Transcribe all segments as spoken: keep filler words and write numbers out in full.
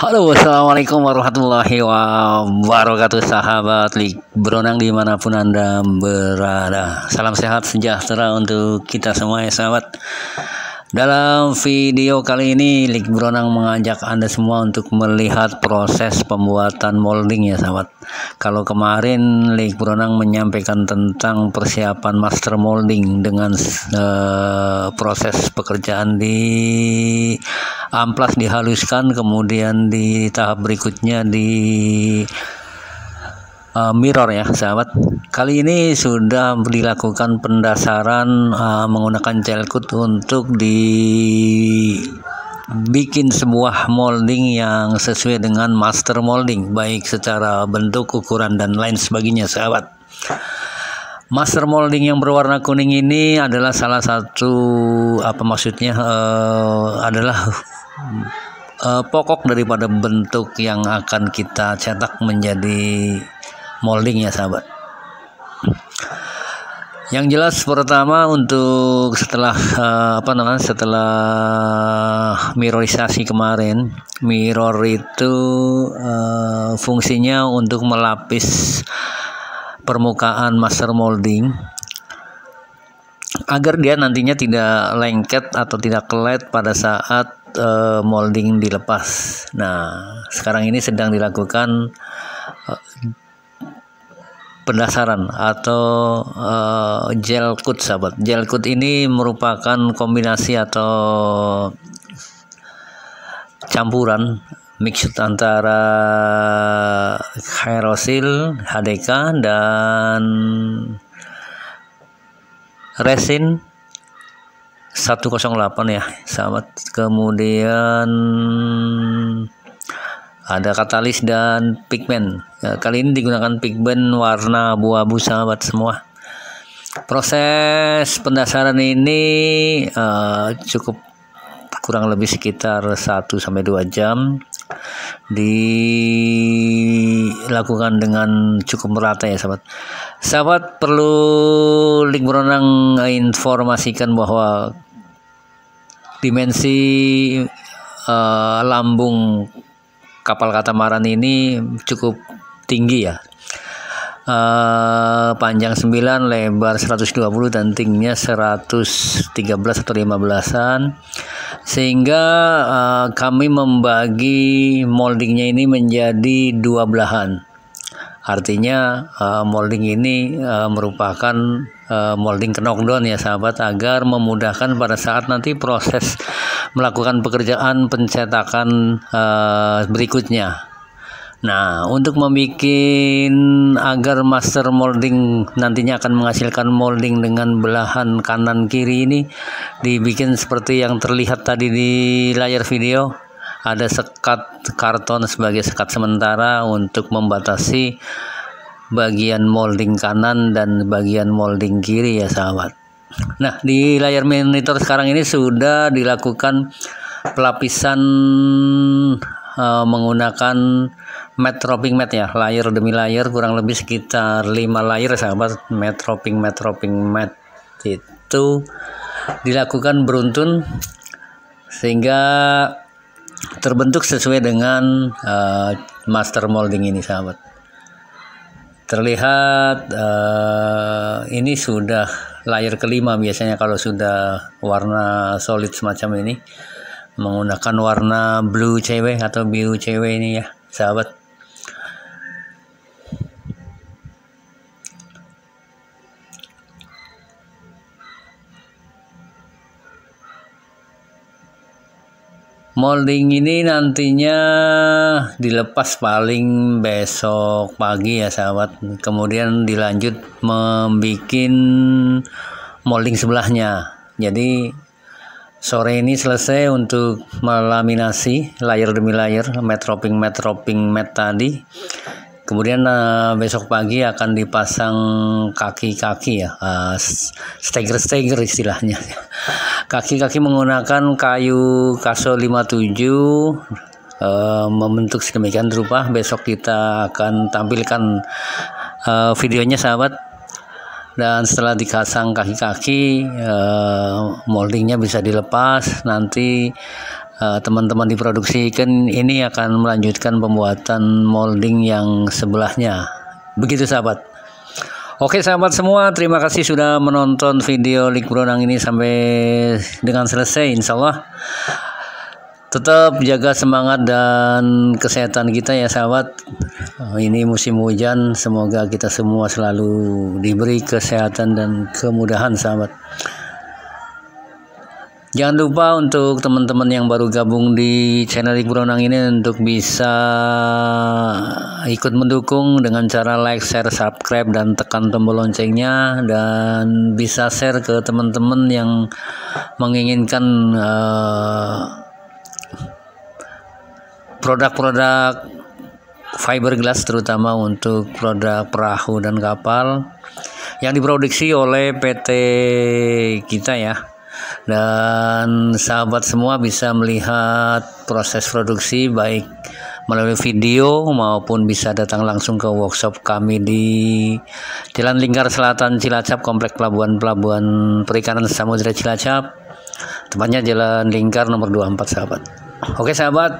Halo, assalamualaikum warahmatullahi wabarakatuh, sahabat Lik Beronang dimanapun Anda berada. Salam sehat sejahtera untuk kita semua ya sahabat. Dalam video kali ini Lik Beronang mengajak Anda semua untuk melihat proses pembuatan molding ya sahabat. Kalau kemarin Lik Beronang menyampaikan tentang persiapan master molding dengan uh, proses pekerjaan di amplas dihaluskan, kemudian di tahap berikutnya di uh, mirror ya sahabat. Kali ini sudah dilakukan pendasaran uh, menggunakan gelcoat untuk dibikin sebuah molding yang sesuai dengan master molding, baik secara bentuk, ukuran, dan lain sebagainya sahabat. Master molding yang berwarna kuning ini adalah salah satu apa maksudnya uh, adalah uh, pokok daripada bentuk yang akan kita cetak menjadi molding ya sahabat. Yang jelas pertama untuk setelah uh, apa namanya setelah mirrorisasi kemarin, mirror itu uh, fungsinya untuk melapis permukaan master molding agar dia nantinya tidak lengket atau tidak kelet pada saat uh, molding dilepas. Nah, sekarang ini sedang dilakukan uh, pendasaran atau uh, gelcoat sahabat. Gelcoat ini merupakan kombinasi atau campuran mixed antara aerosil, H D K, dan resin satu nol delapan ya sahabat, kemudian ada katalis dan pigmen. Kali ini digunakan pigmen warna abu-abu sahabat semua. Proses pendasaran ini uh, cukup kurang lebih sekitar satu sampai dua jam, dilakukan dengan cukup merata ya sahabat. Sahabat perlu Lik Beronang informasikan bahwa dimensi uh, lambung kapal katamaran ini cukup tinggi ya. Uh, panjang sembilan, lebar seratus dua puluh, dan tingginya seratus tiga belas atau lima belasan, sehingga uh, kami membagi moldingnya ini menjadi dua belahan. Artinya uh, molding ini uh, merupakan uh, molding knockdown ya sahabat, agar memudahkan pada saat nanti proses melakukan pekerjaan pencetakan uh, berikutnya. Nah, untuk membuat agar master molding nantinya akan menghasilkan molding dengan belahan kanan kiri ini, dibikin seperti yang terlihat tadi di layar video. Ada sekat karton sebagai sekat sementara untuk membatasi bagian molding kanan dan bagian molding kiri ya sahabat. Nah, di layar monitor sekarang ini sudah dilakukan pelapisan uh, menggunakan mat dropping mat ya, layer demi layer, kurang lebih sekitar lima layer sahabat. Mat dropping mat dropping mat itu dilakukan beruntun sehingga terbentuk sesuai dengan uh, master molding ini sahabat. Terlihat uh, ini sudah layer kelima. Biasanya kalau sudah warna solid semacam ini menggunakan warna blue cewek atau biru cewek ini ya sahabat. Molding ini nantinya dilepas paling besok pagi ya sahabat. Kemudian dilanjut membikin molding sebelahnya. Jadi sore ini selesai untuk melaminasi layer demi layer, mat dropping mat dropping mat tadi. Kemudian uh, besok pagi akan dipasang kaki-kaki ya, uh, stagger-stagger istilahnya. Kaki-kaki menggunakan kayu kaso lima puluh tujuh uh, membentuk sedemikian rupa. Besok kita akan tampilkan uh, videonya sahabat. Dan setelah dikasang kaki-kaki, eh, moldingnya bisa dilepas. Nanti eh, teman-teman di produksi ikan ini akan melanjutkan pembuatan molding yang sebelahnya. Begitu sahabat. Oke sahabat semua, terima kasih sudah menonton video Lik Beronang ini sampai dengan selesai. Insya Allah tetap jaga semangat dan kesehatan kita ya sahabat. Ini musim hujan, semoga kita semua selalu diberi kesehatan dan kemudahan sahabat. Jangan lupa untuk teman-teman yang baru gabung di channel Lik Beronang ini untuk bisa ikut mendukung dengan cara like, share, subscribe, dan tekan tombol loncengnya, dan bisa share ke teman-teman yang menginginkan uh, produk-produk fiberglass, terutama untuk produk perahu dan kapal yang diproduksi oleh P T kita ya. Dan sahabat semua bisa melihat proses produksi baik melalui video maupun bisa datang langsung ke workshop kami di Jalan Lingkar Selatan Cilacap, Komplek Pelabuhan-pelabuhan perikanan samudera Cilacap, tepatnya Jalan Lingkar nomor dua puluh empat sahabat. Oke sahabat,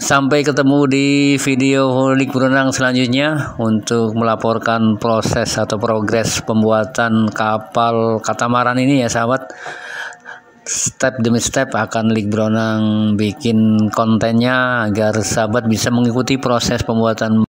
sampai ketemu di video Lik Beronang selanjutnya untuk melaporkan proses atau progres pembuatan kapal katamaran ini ya sahabat. Step demi step akan Lik Beronang bikin kontennya agar sahabat bisa mengikuti proses pembuatan